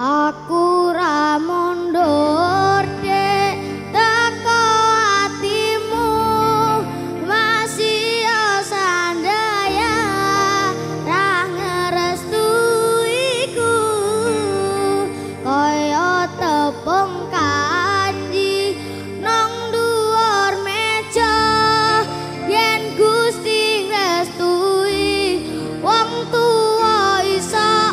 Aku ra mundur dek teko atimu, masih sandaya ra ngerestuiku, koyo tepung kaji nang dhuwur meja. Yen Gusti ngrestui wong tuwa isa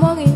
satu.